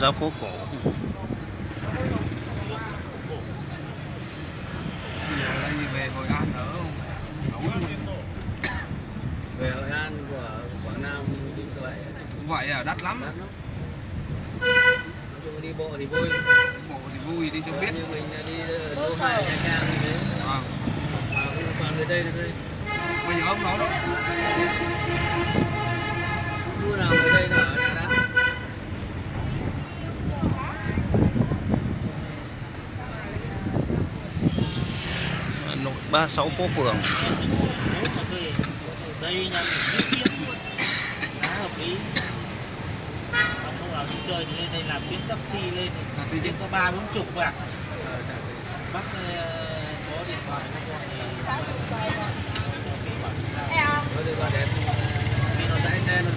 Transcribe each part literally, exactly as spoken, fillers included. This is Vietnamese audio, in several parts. Giao phố cổ về Hội An nữa không? Về Hội An của Quảng Nam cũng vậy à, đắt lắm. Đi bộ thì vui, bộ thì vui đi cho biết. Như mình đi đô Hà, Nha Trang như thế. Còn người Tây thôi. Mình ở ông đó đâu. Lúc nào người Tây ở nhà đã. ba sáu phố phường. Chơi lên đây làm chuyến taxi lên thì có ba bốn chục bạc. Bác có điện thoại nó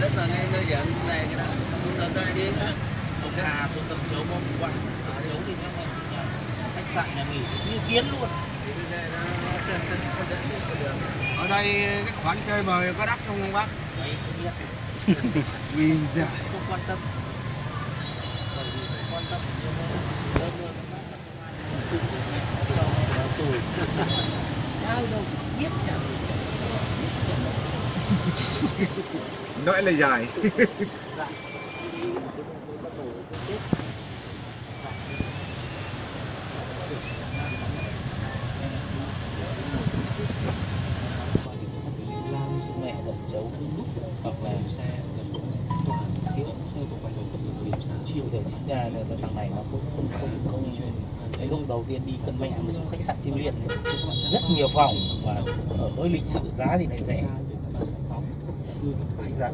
rất là ngay nơi dẫn này cái nào chúng ta đi Hồng Hà xuống tầm chấu mông quạnh chấu thì nó khách sạn nhà nghỉ như kiến luôn. Ở đây cái khoản chơi bời có đắt không, không bác? Đấy, không biết. Mình không quan tâm. Bởi vì quan tâm nói là dài. Đầu tiên đi cân mẹ một khách sạn Kim Liên rất nhiều phòng và ở hơi lịch sự giá thì lại rẻ. Khách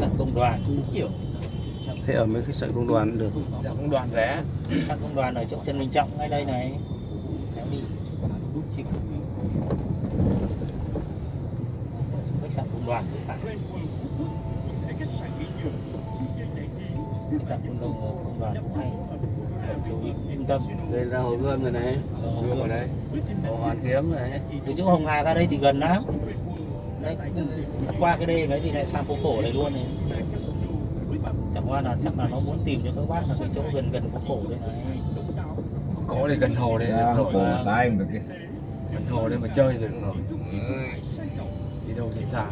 sạn công đoàn cũng kiểu thế, ở mấy khách sạn công đoàn được. Khách sạn công đoàn rẻ, khách sạn công đoàn ở chỗ Trần Minh Trọng ngay đây này. Khách sạn công đoàn phải. Khách sạn công đoàn cũng hay. Trung tâm đây ra Hồ Gươm rồi này, Hồ Gươm ở đây, Hồ Hoàn Kiếm này, từ chỗ Hồng Hà ra đây thì gần lắm. Đấy, qua cái đê đấy thì lại sang phố cổ này luôn này. Chẳng qua là chắc là nó muốn tìm cho các bác là cái chỗ gần gần phố cổ đây này. Cổ này gần hồ đây được rồi, tay không được kia. Gần hồ đây mà chơi được rồi. Đi đâu thì xa.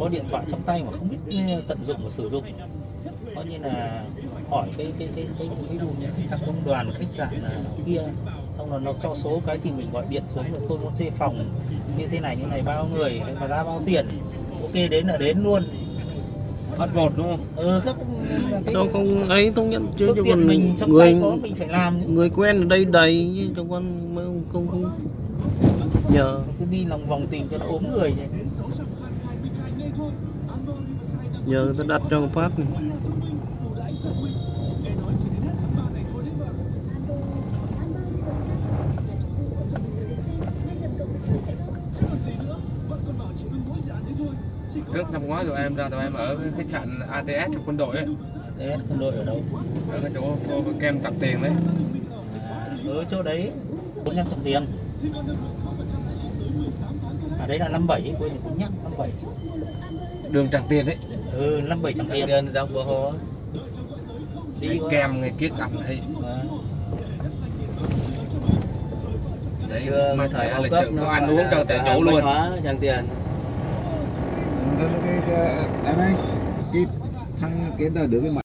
Có điện thoại trong tay mà không biết tận dụng và sử dụng, có như là hỏi cái cái cái cái ví dụ như khách sạn công đoàn khách sạn kia, xong là nó cho số cái thì mình gọi điện xuống là tôi muốn thuê phòng như thế này như này bao người mà ra bao tiền, ok đến là đến luôn, bắt bột luôn. Ừ, các đâu không ấy không nhận chứ cho còn mình trong người, tay có mình phải làm. Người quen ở đây đầy chứ trong con không không, không. Nhờ cứ đi lòng vòng tìm cho nó ốm người vậy. Nhờ người ta đặt trong phát này. Trước năm ngoái tụi em ra tụi em ở khách sạn a tê ét trong quân đội ấy. a tê ét quân đội ở đâu? Ở cái chỗ kem Tràng Tiền đấy. À, ở chỗ đấy cũng nhắc Tràng Tiền. Ở đấy là năm bảy quên cũng nhắc năm bảy. Đường Tràng Tiền đấy. Ừ, năm bảy Tràng Tiền. Tiền ra vừa hồ. Đi kem người kia cầm đấy. À. Đấy, chưa, mà thời ăn lịch sử có ăn uống cho tại chỗ luôn. Tràng Tiền. Cái, cái, cái, cái, cái thằng kia ta được cái